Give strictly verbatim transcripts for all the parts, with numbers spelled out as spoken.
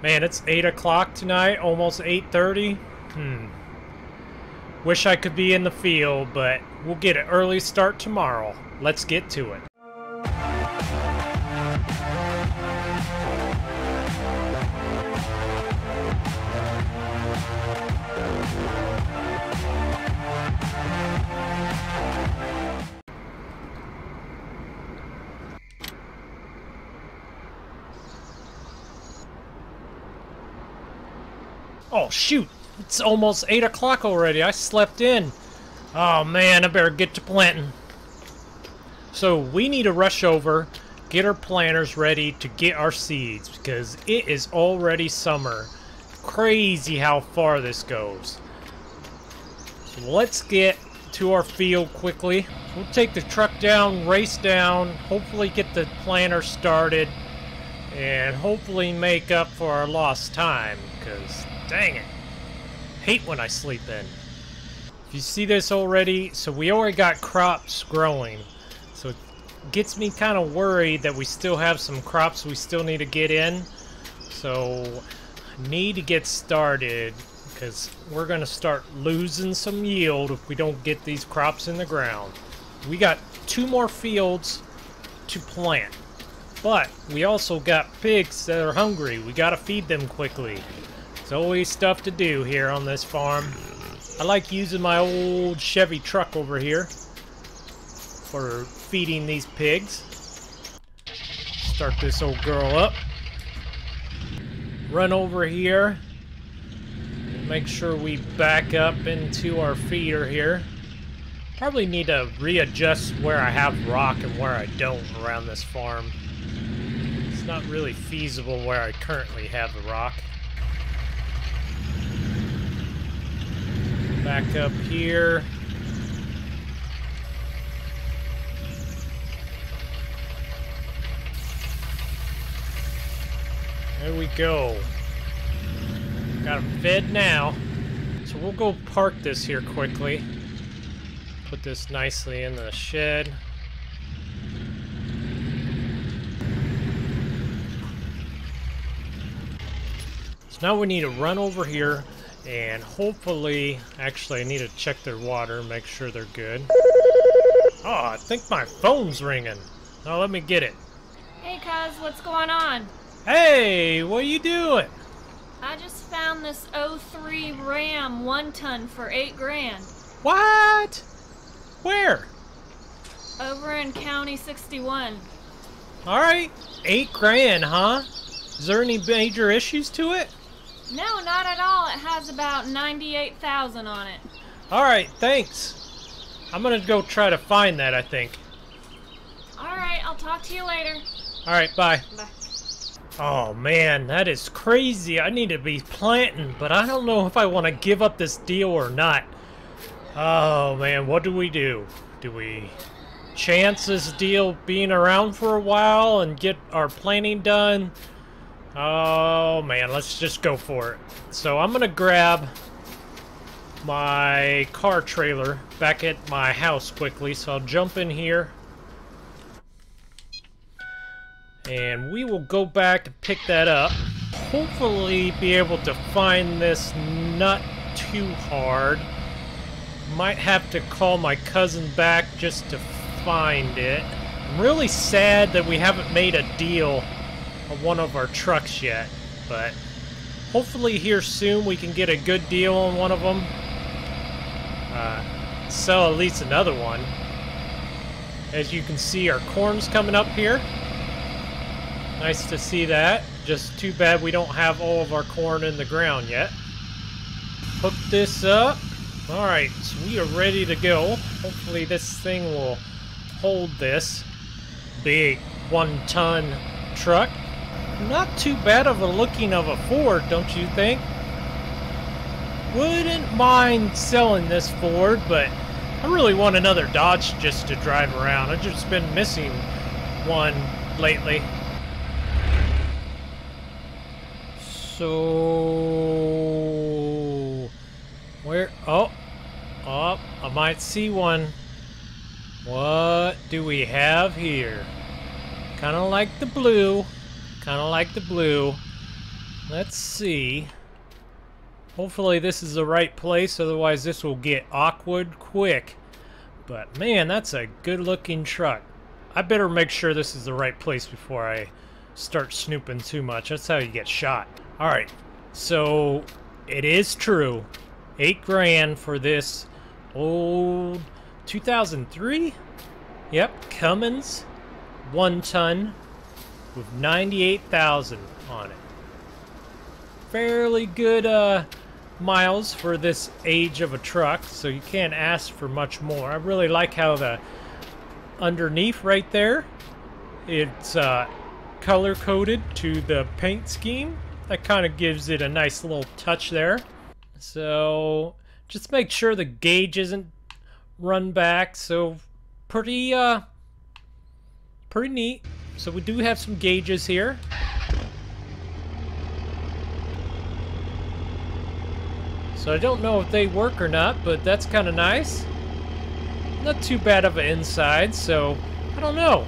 Man, it's eight o'clock tonight, almost eight thirty. Hmm. Wish I could be in the field, but we'll get an early start tomorrow. Let's get to it. Oh, shoot. It's almost eight o'clock already. I slept in. Oh, man, I better get to planting. So we need to rush over, get our planters ready to get our seeds, because it is already summer. Crazy how far this goes. So let's get to our field quickly. We'll take the truck down, race down, hopefully get the planter started, and hopefully make up for our lost time, because dang it. Hate when I sleep in. If you see this already, so we already got crops growing. So it gets me kind of worried that we still have some crops we still need to get in. So need to get started because we're going to start losing some yield if we don't get these crops in the ground. We got two more fields to plant. But we also got pigs that are hungry. We got to feed them quickly. There's always stuff to do here on this farm. I like using my old Chevy truck over here for feeding these pigs. Start this old girl up. Run over here. Make sure we back up into our feeder here. Probably need to readjust where I have rock and where I don't around this farm. It's not really feasible where I currently have the rock. Back up here. There we go. Got him fed now. So we'll go park this here quickly. Put this nicely in the shed. So now we need to run over here. And hopefully, actually I need to check their water, make sure they're good. Oh, I think my phone's ringing. Now let me get it. Hey, cuz, what's going on? Hey, what are you doing? I just found this oh three Ram one ton for eight grand. What? Where? Over in County sixty-one. All right, eight grand, huh? Is there any major issues to it? No, not at all. It has about ninety-eight thousand on it. Alright, thanks. I'm gonna go try to find that, I think. Alright, I'll talk to you later. Alright, bye. Bye. Oh, man, that is crazy. I need to be planting, but I don't know if I want to give up this deal or not. Oh, man, what do we do? Do we chance this deal being around for a while and get our planting done? Oh man, let's just go for it. So I'm gonna grab my car trailer back at my house quickly, so I'll jump in here. And we will go back and pick that up. Hopefully be able to find this not too hard. Might have to call my cousin back just to find it. I'm really sad that we haven't made a deal on one of our trucks yet, but hopefully here soon we can get a good deal on one of them. Uh, sell at least another one. As you can see, our corn's coming up here. Nice to see that. Just too bad we don't have all of our corn in the ground yet. Hook this up. Alright, so we are ready to go. Hopefully this thing will hold this big one ton truck. Not too bad of a looking of a Ford, don't you think? Wouldn't mind selling this Ford, but I really want another Dodge just to drive around. I've just been missing one lately. So where, oh, oh, I might see one. What do we have here? Kind of like the blue. Kind of like the blue. Let's see. Hopefully this is the right place, otherwise this will get awkward quick. But man, that's a good looking truck. I better make sure this is the right place before I start snooping too much. That's how you get shot. Alright, so it is true. Eight grand for this old two thousand three? Yep, Cummins, one ton with ninety-eight thousand on it. Fairly good uh, miles for this age of a truck, so you can't ask for much more. I really like how the underneath right there, it's uh, color-coded to the paint scheme. That kind of gives it a nice little touch there. So just make sure the gauge isn't run back. So pretty uh, pretty neat. So we do have some gauges here. So I don't know if they work or not, but that's kind of nice. Not too bad of an inside, so I don't know.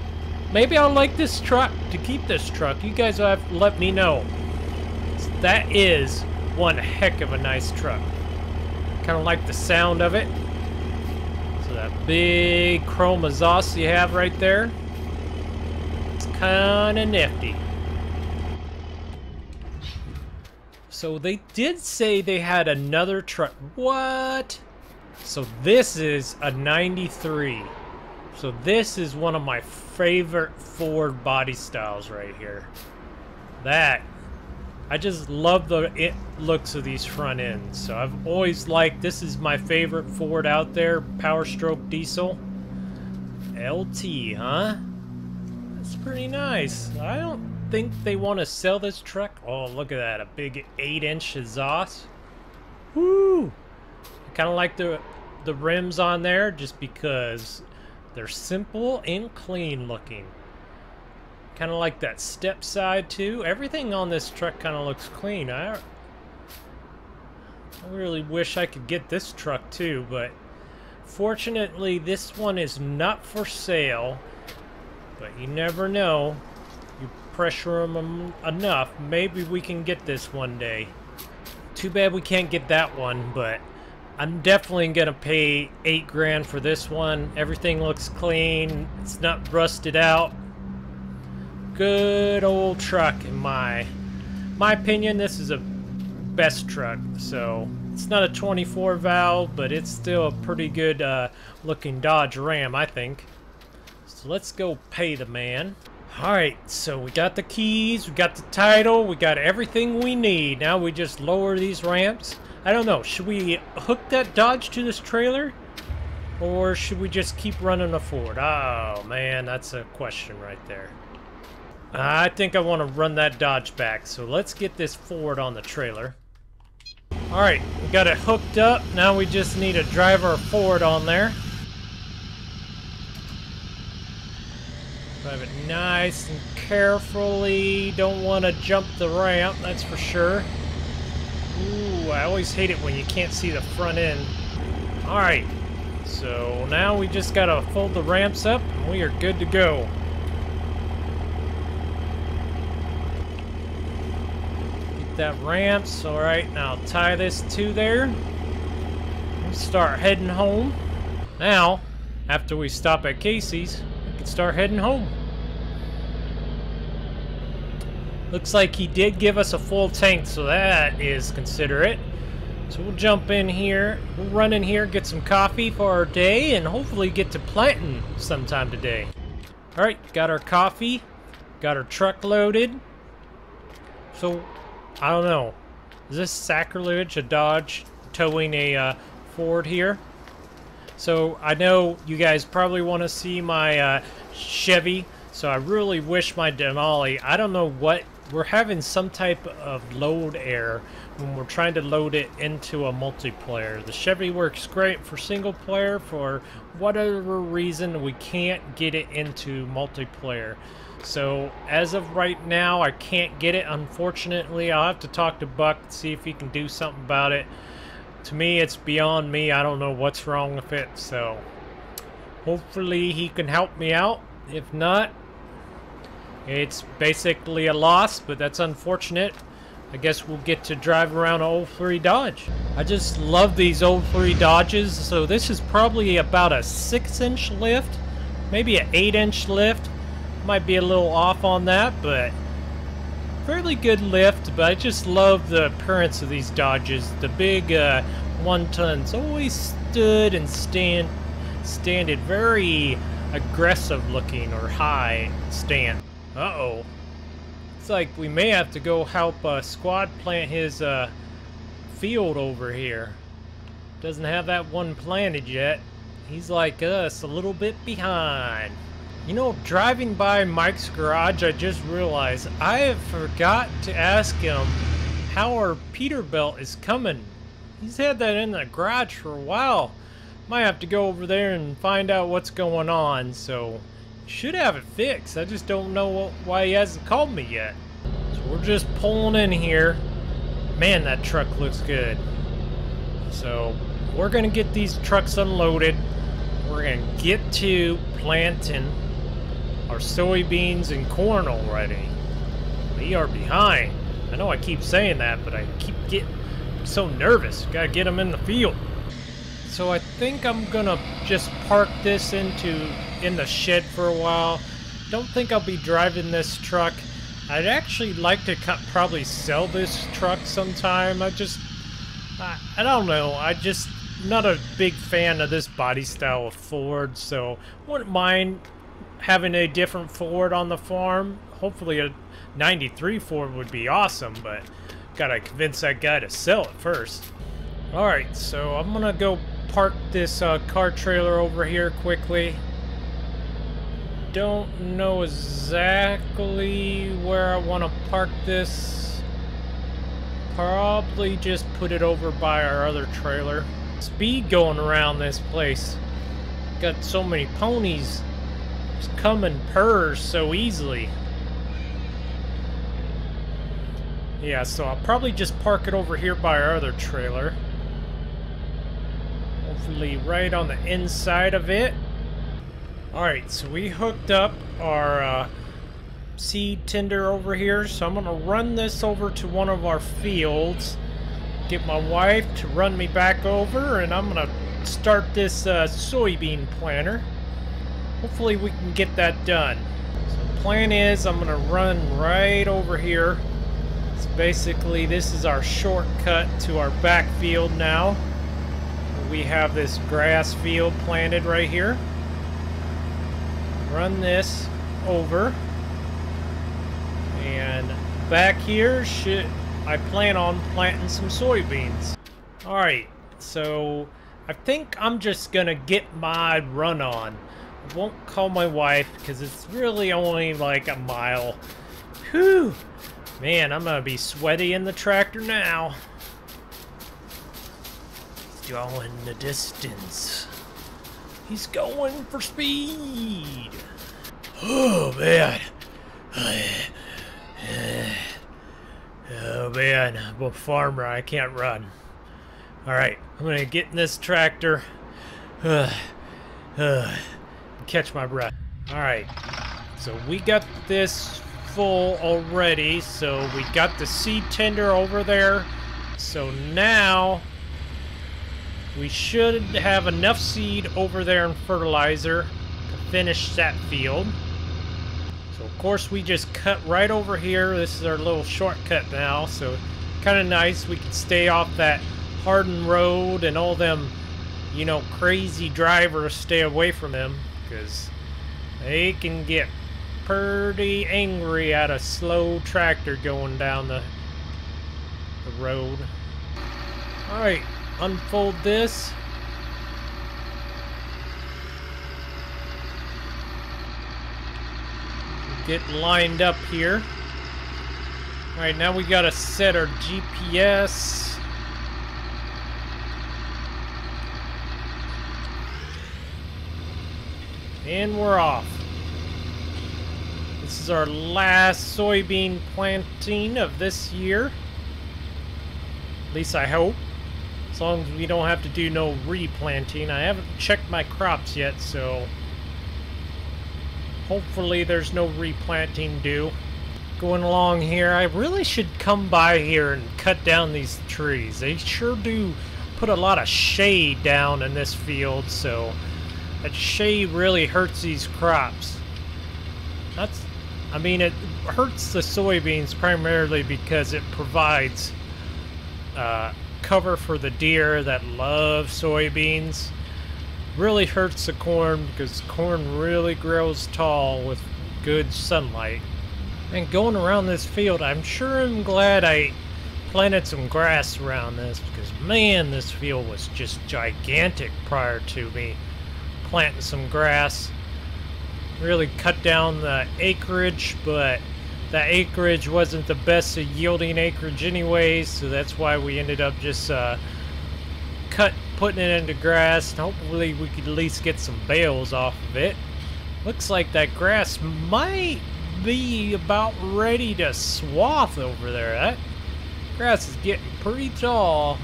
Maybe I'll like this truck, to keep this truck. You guys have let me know. So that is one heck of a nice truck. Kind of like the sound of it. So that big chrome exhaust you have right there. It's kind of nifty. So they did say they had another truck. What? So this is a ninety-three. So this is one of my favorite Ford body styles right here. That, I just love the it looks of these front ends. So I've always liked, this is my favorite Ford out there, Power Stroke diesel. L T, huh? That's pretty nice. I don't think they want to sell this truck. Oh, look at that, a big eight inch exhaust. Woo! I kind of like the the rims on there just because they're simple and clean looking. Kind of like that step side too. Everything on this truck kind of looks clean. I, I really wish I could get this truck too, but fortunately this one is not for sale. But you never know. Pressure them enough, maybe we can get this one day. Too bad we can't get that one, but I'm definitely gonna pay eight grand for this one. Everything looks clean, it's not rusted out. Good old truck in my my opinion. This is a best truck. So it's not a twenty-four valve, but it's still a pretty good uh, looking Dodge Ram, I think. So let's go pay the man. Alright, so we got the keys, we got the title, we got everything we need. Now we just lower these ramps. I don't know, should we hook that Dodge to this trailer? Or should we just keep running the Ford? Oh man, that's a question right there. I think I want to run that Dodge back, so let's get this Ford on the trailer. Alright, we got it hooked up, now we just need to drive our Ford on there. Drive it nice and carefully. Don't want to jump the ramp, that's for sure. Ooh, I always hate it when you can't see the front end. Alright, so now we just got to fold the ramps up and we are good to go. Get that ramps. Alright, now tie this to there. We'll start heading home. Now, after we stop at Casey's, start heading home. Looks like he did give us a full tank, so that is considerate. So we'll jump in here, we'll run in here, get some coffee for our day, and hopefully get to planting sometime today. Alright, got our coffee, got our truck loaded. So, I don't know, is this sacrilege, a Dodge towing a uh, Ford here? So I know you guys probably want to see my uh, Chevy, so I really wish my Denali, I don't know what, we're having some type of load error when we're trying to load it into a multiplayer. The Chevy works great for single player, for whatever reason we can't get it into multiplayer. So as of right now I can't get it, unfortunately. I'll have to talk to Buck and see if he can do something about it. To me, it's beyond me. I don't know what's wrong with it, so hopefully he can help me out. If not, it's basically a loss, but that's unfortunate. I guess we'll get to drive around an old three Dodge. I just love these old three Dodges. So this is probably about a six inch lift, maybe an eight inch lift. Might be a little off on that, but fairly good lift. But I just love the appearance of these Dodges. The big uh, one tons always stood and stand standed very aggressive looking or high stand. Uh oh. Like we may have to go help uh, Squad plant his uh, field over here. Doesn't have that one planted yet. He's like us, a little bit behind. You know, driving by Mike's garage, I just realized I have forgot to ask him how our Peterbilt is coming. He's had that in the garage for a while. Might have to go over there and find out what's going on. So should have it fixed. I just don't know what, why he hasn't called me yet. So we're just pulling in here. Man, that truck looks good. So we're gonna get these trucks unloaded. We're gonna get to planting our soybeans and corn already. We are behind. I know I keep saying that, but I keep getting so nervous. Gotta get them in the field. So I think I'm gonna just park this into in the shed for a while. Don't think I'll be driving this truck. I'd actually like to probably sell this truck sometime. I just, I, I don't know. I just not a big fan of this body style of Ford, so wouldn't mind having a different Ford on the farm. Hopefully a ninety-three Ford would be awesome, but gotta convince that guy to sell it first. All right, so I'm gonna go park this uh, car trailer over here quickly. Don't know exactly where I want to park this. Probably just put it over by our other trailer. Speed going around this place. Got so many ponies just come and purr so easily. Yeah, so I'll probably just park it over here by our other trailer. Hopefully right on the inside of it. Alright, so we hooked up our uh, seed tender over here, so I'm going to run this over to one of our fields, get my wife to run me back over, and I'm going to start this uh, soybean planter. Hopefully we can get that done. So the plan is I'm going to run right over here. So basically this is our shortcut to our back field now. We have this grass field planted right here. Run this over, and back here should I plan on planting some soybeans. All right, so I think I'm just gonna get my run on. I won't call my wife because it's really only like a mile. Whew, man, I'm gonna be sweaty in the tractor now. He's going the distance. He's going for speed. Oh man. Oh man, I'm a farmer, I can't run. Alright, I'm gonna get in this tractor. Uh, uh, catch my breath. Alright, so we got this full already. So we got the seed tender over there. So now we should have enough seed over there and fertilizer to finish that field. So of course we just cut right over here. This is our little shortcut now, so kind of nice. We can stay off that hardened road and all them, you know, crazy drivers, stay away from them because they can get pretty angry at a slow tractor going down the, the road. All right. Unfold this. Get lined up here. All right, now we gotta set our G P S. And we're off. This is our last soybean planting of this year. At least I hope. As long as we don't have to do no replanting. I haven't checked my crops yet, so hopefully there's no replanting due. going along here. I really should come by here and cut down these trees. They sure do put a lot of shade down in this field, so that shade really hurts these crops. That's, I mean, it hurts the soybeans primarily because it provides uh, cover for the deer that love soybeans. Really hurts the corn because corn really grows tall with good sunlight. And going around this field, I'm sure I'm glad I planted some grass around this, because man, this field was just gigantic prior to me planting some grass. Really cut down the acreage, but the acreage wasn't the best of yielding acreage anyways, so that's why we ended up just uh, cut putting it into grass, and hopefully we could at least get some bales off of it. Looks like that grass might be about ready to swath over there. That grass is getting pretty tall.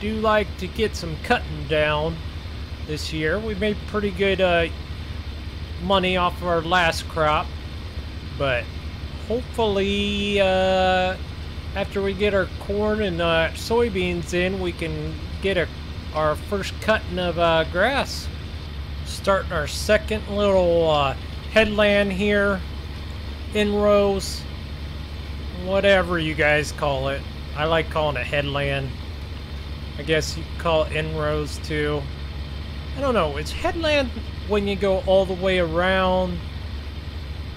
Do like to get some cutting down this year. We made pretty good uh, money off of our last crop, but hopefully uh, after we get our corn and uh, soybeans in, we can get a, our first cutting of uh, grass. Starting our second little uh, headland here, inrows, whatever you guys call it. I like calling it headland. I guess you could call it inrows too. I don't know. It's headland when you go all the way around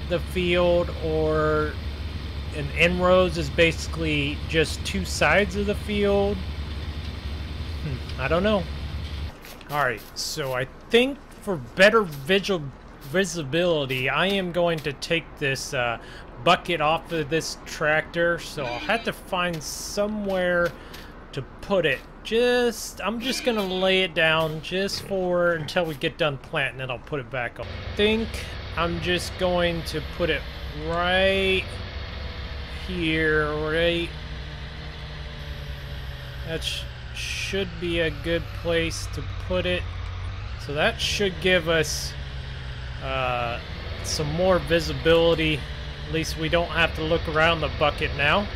the field, or an inrows is basically just two sides of the field. Hmm, I don't know. Alright, so I think for better visual visibility, I am going to take this uh, bucket off of this tractor, so I'll have to find somewhere to put it. Just, I'm just gonna lay it down just for until we get done planting it. I'll put it back on. I think I'm just going to put it right here, right? That sh should be a good place to put it. So that should give us uh, some more visibility. At least we don't have to look around the bucket now,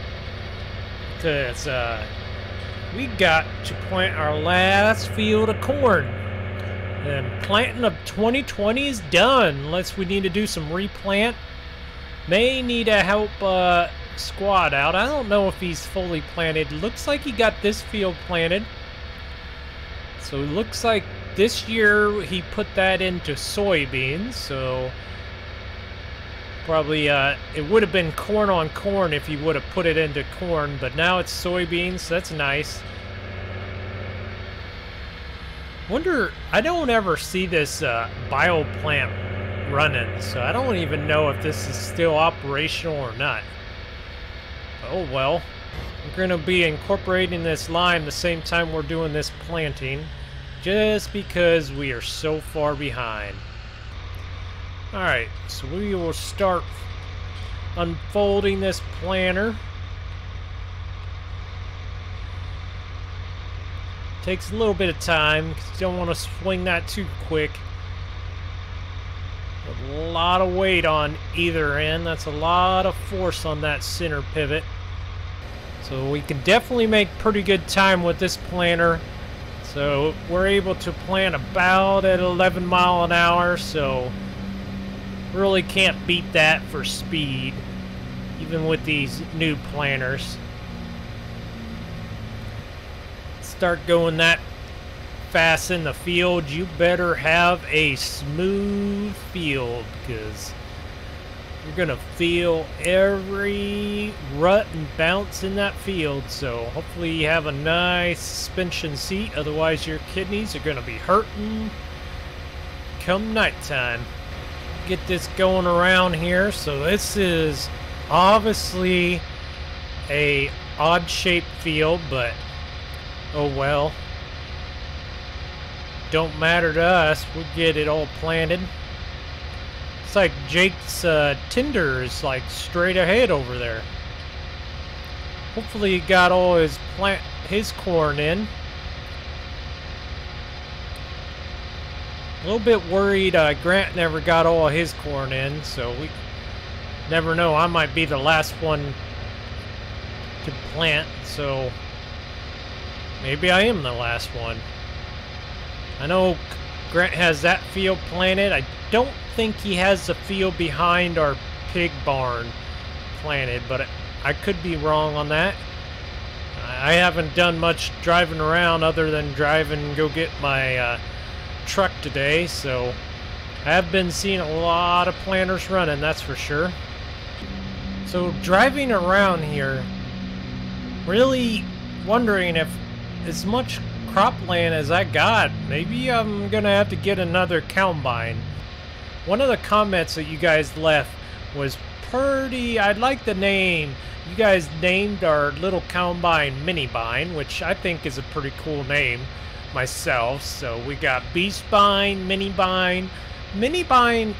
because uh, we got to plant our last field of corn. And planting of twenty twenty is done, unless we need to do some replant. May need to help uh, Squad out. I don't know if he's fully planted. Looks like he got this field planted. So it looks like this year he put that into soybeans, so probably uh, it would have been corn on corn if he would have put it into corn, but now it's soybeans, so that's nice. Wonder, I don't ever see this uh, bio plant running, so I don't even know if this is still operational or not. Oh well, we're going to be incorporating this line the same time we're doing this planting, just because we are so far behind. Alright, so we will start unfolding this planter. Takes a little bit of time, because you don't want to swing that too quick. A lot of weight on either end. That's a lot of force on that center pivot. So we can definitely make pretty good time with this planter. So we're able to plant about at eleven mile an hour, so really can't beat that for speed, even with these new planters. Start going that fast in the field, you better have a smooth field, because you're gonna feel every rut and bounce in that field. So hopefully you have a nice suspension seat, otherwise your kidneys are gonna be hurting come nighttime. Get this going around here. So this is obviously a odd-shaped field, but oh well, don't matter to us. We'll get it all planted. It's like Jake's uh, tinder is like straight ahead over there. Hopefully he got all his plant his corn in. A little bit worried uh, Grant never got all his corn in, so we never know, I might be the last one to plant, so maybe I am the last one. I know Grant has that field planted. I don't think he has the field behind our pig barn planted, but I could be wrong on that. I haven't done much driving around other than driving and go get my uh, truck today, so I have been seeing a lot of planters running, that's for sure. So driving around here, really wondering if as much cropland as I got, maybe I'm gonna have to get another combine. One of the comments that you guys left was pretty, I'd like the name. You guys named our little combine Minibine, which I think is a pretty cool name myself. So we got Beastbine, Minibine. Minibine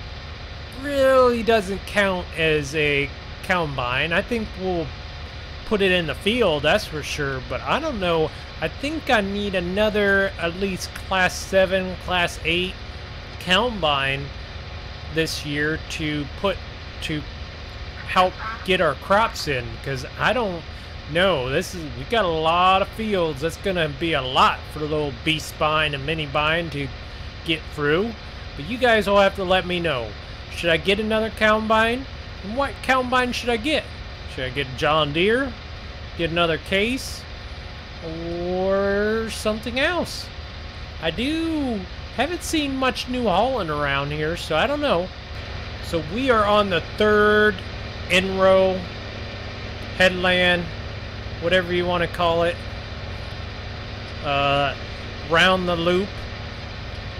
really doesn't count as a combine. I think we'll put it in the field, that's for sure, but I don't know. I think I need another at least class seven, class eight combine this year to put to help get our crops in, because I don't know, this is, we got a lot of fields. That's gonna be a lot for the little Beastbine and Minibine to get through, but you guys will have to let me know. Should I get another combine? And what combine should I get? Should I get John Deere, get another Case, or something else? I do haven't seen much New Holland around here, so I don't know. So we are on the third in-row, headland, whatever you want to call it, uh, round the loop,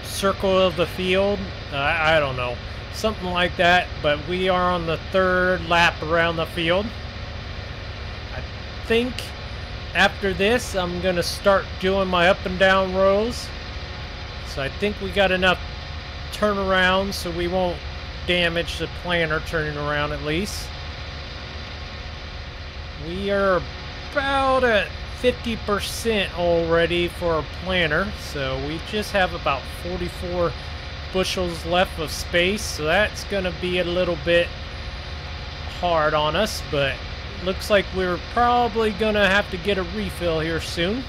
circle of the field, uh, I don't know, something like that, but we are on the third lap around the field. I think after this I'm gonna start doing my up and down rows, so I think we got enough turnarounds so we won't damage the planter turning around. At least we are about at fifty percent already for our planter, so we just have about forty-four bushels left of space, so that's gonna be a little bit hard on us, but looks like we're probably gonna have to get a refill here soon.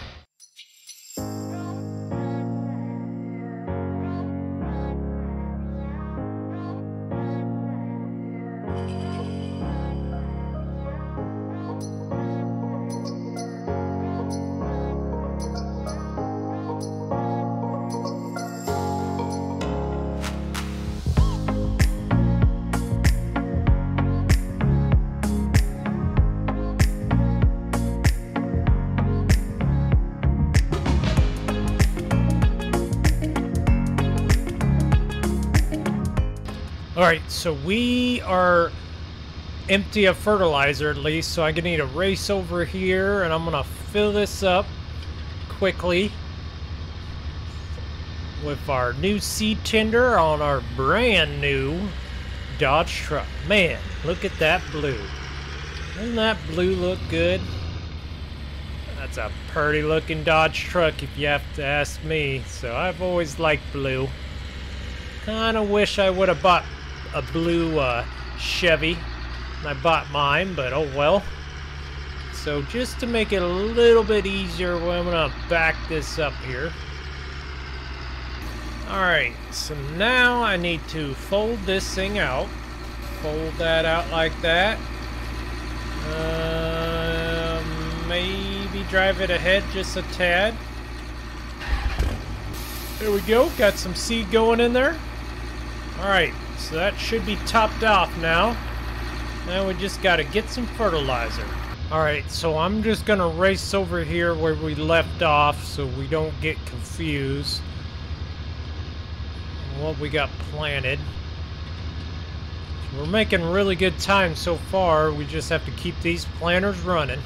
Alright, so we are empty of fertilizer at least, so I'm going to need to race over here and I'm going to fill this up quickly with our new seed tender on our brand new Dodge truck. Man, look at that blue. Doesn't that blue look good? That's a pretty looking Dodge truck if you have to ask me, so I've always liked blue. Kinda wish I would have bought a blue uh, Chevy. I bought mine, but oh well. So just to make it a little bit easier, I'm gonna back this up here. Alright, so now I need to fold this thing out. Fold that out like that. Uh, maybe drive it ahead just a tad. There we go, got some seed going in there. Alright, so that should be topped off now. Now we just got to get some fertilizer. Alright, so I'm just going to race over here where we left off so we don't get confused what we got planted. We're making really good time so far. We just have to keep these planters running.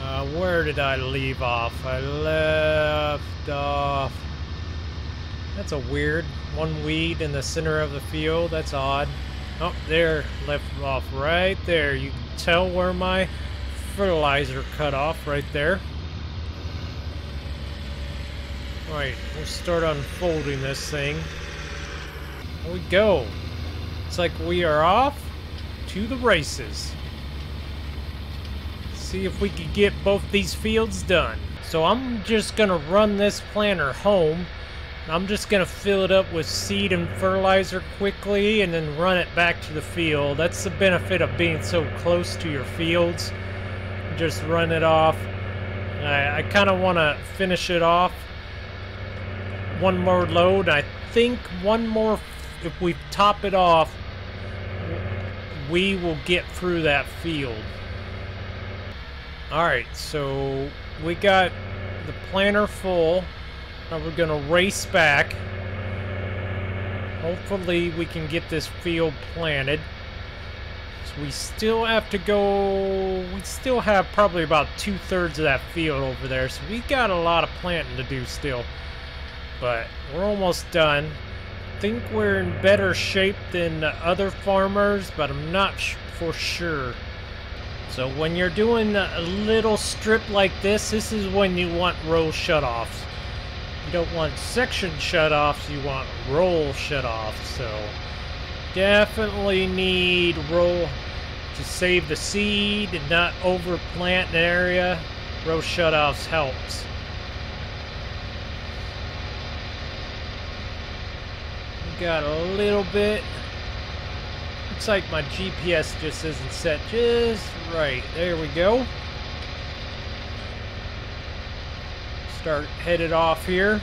Uh, where did I leave off? I left off... That's a weird one weed in the center of the field. That's odd. Oh, there, left off right there. You can tell where my fertilizer cut off right there. All right, we'll start unfolding this thing. There we go. Looks like we are off to the races. See if we could get both these fields done. So I'm just gonna run this planter home. I'm just gonna fill it up with seed and fertilizer quickly and then run it back to the field. That's the benefit of being so close to your fields. Just run it off. I, I kind of want to finish it off. One more load. I think one more, if we top it off, we will get through that field. Alright, so we got the planter full. Now we're gonna race back. Hopefully we can get this field planted. So we still have to go, we still have probably about two-thirds of that field over there, so we got a lot of planting to do still, but we're almost done. I think we're in better shape than the other farmers, but I'm not for sure. So when you're doing a little strip like this, this is when you want row shutoffs. You don't want section shutoffs, you want roll shutoffs. So definitely need roll to save the seed and not over plant an area. Row shutoffs helps. We got a little bit. Looks like my G P S just isn't set just right. There we go. Start headed off here.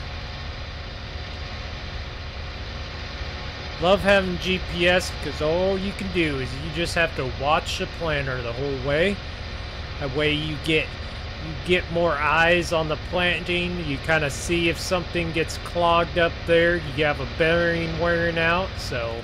Love having G P S because all you can do is you just have to watch the planter the whole way. That way you get you get more eyes on the planting. You kind of see if something gets clogged up there. You have a bearing wearing out, so.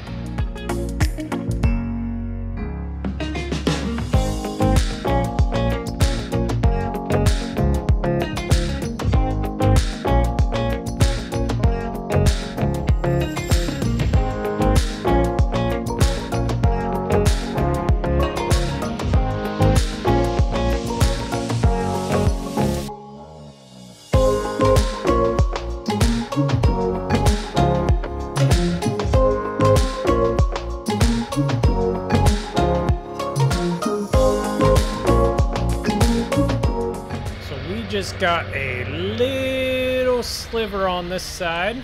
Got a little sliver on this side.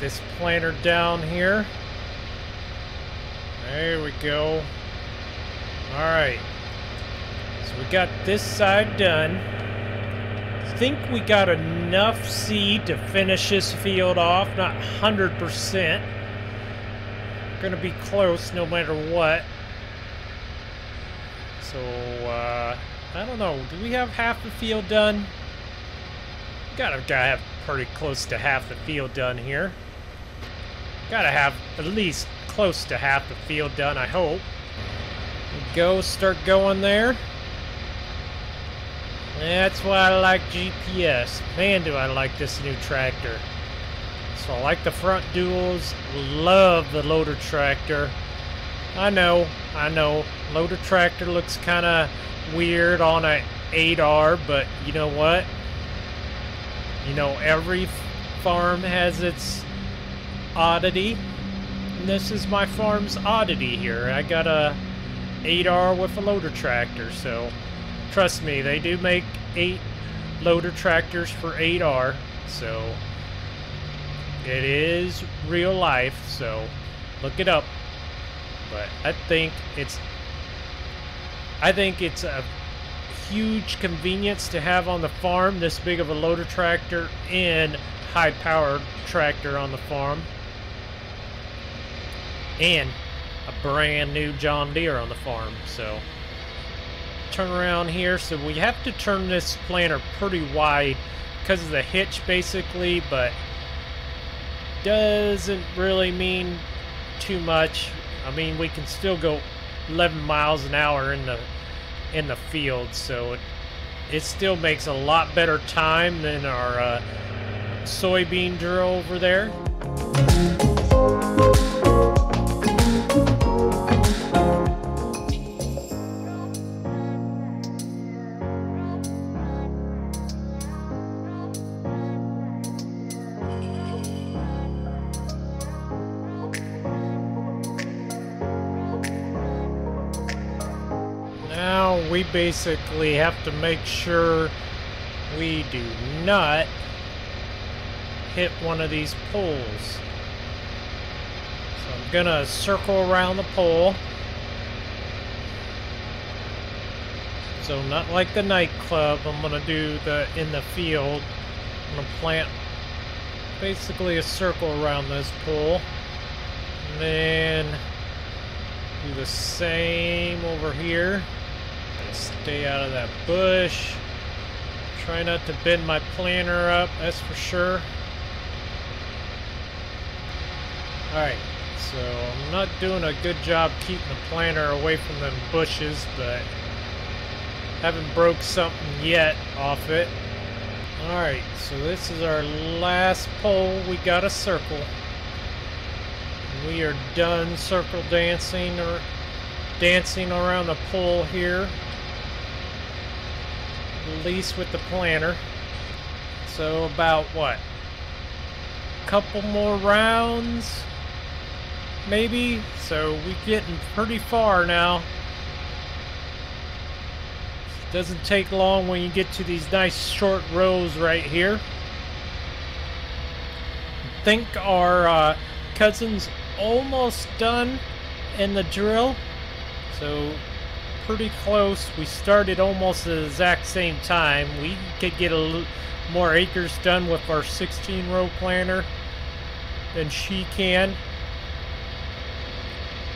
This planter down here. There we go. Alright. So we got this side done. I think we got enough seed to finish this field off. Not one hundred percent. We're going to be close no matter what. So, uh... I don't know, do we have half the field done? Gotta, gotta have pretty close to half the field done here. Gotta have at least close to half the field done, I hope. Go, start going there. That's why I like G P S. Man, do I like this new tractor. So I like the front duals, love the loader tractor. I know, I know, loader tractor looks kinda weird on a eight R, but you know what, you know, every farm has its oddity, and this is my farm's oddity here. I got a eight R with a loader tractor, so trust me, they do make eight loader tractors for eight R, so it is real life, so look it up. But I think it's I think it's a huge convenience to have on the farm, this big of a loader tractor and high-powered tractor on the farm. And a brand new John Deere on the farm, so. Turn around here, so we have to turn this planter pretty wide because of the hitch basically, but doesn't really mean too much. I mean, we can still go eleven miles an hour in the in the field, so it, it still makes a lot better time than our uh, soybean drill over there. now we basically have to make sure we do not hit one of these poles. So I'm gonna circle around the pole. So not like the nightclub, I'm gonna do the in the field. I'm gonna plant basically a circle around this pole. And then do the same over here. Stay out of that bush. Try not to bend my planter up, that's for sure. Alright, so I'm not doing a good job keeping the planter away from them bushes, but haven't broke something yet off it. Alright, so this is our last pole. We got a circle. We are done circle dancing or dancing around the pole here, at least with the planter. So about what? A couple more rounds, maybe. So we're getting pretty far now. It doesn't take long when you get to these nice short rows right here. I think our uh, cousin's almost done in the drill, so pretty close. We started almost at the exact same time. We could get a little more acres done with our sixteen row planter than she can,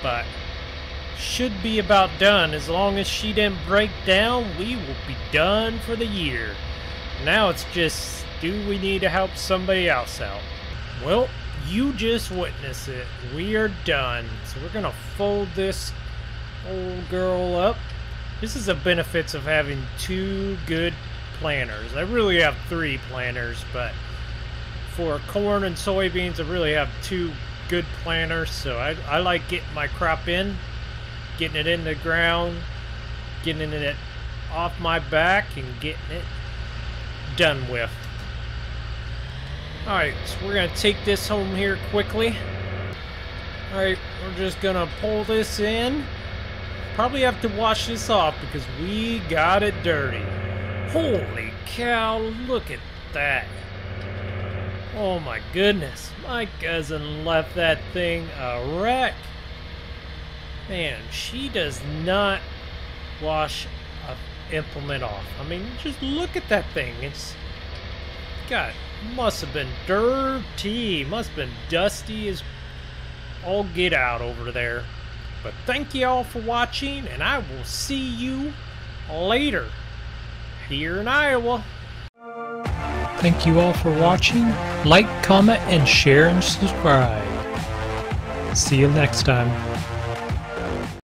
but should be about done. As long as she didn't break down, we will be done for the year. Now it's just, do we need to help somebody else out? Well, you just witnessed it. We are done. So we're gonna fold this old girl up. This is the benefits of having two good planters. I really have three planters, but for corn and soybeans, I really have two good planters. So I, I like getting my crop in, getting it in the ground, getting it off my back, and getting it done with. Alright, so we're going to take this home here quickly. Alright, we're just going to pull this in. Probably have to wash this off because we got it dirty. Holy cow, look at that. Oh my goodness, my cousin left that thing a wreck. Man, she does not wash an implement off. I mean, just look at that thing. It's got... must have been dirty. Must have been dusty as all get out over there. But thank you all for watching, and I will see you later here in Iowa. Thank you all for watching. Like, comment, and share and subscribe. See you next time.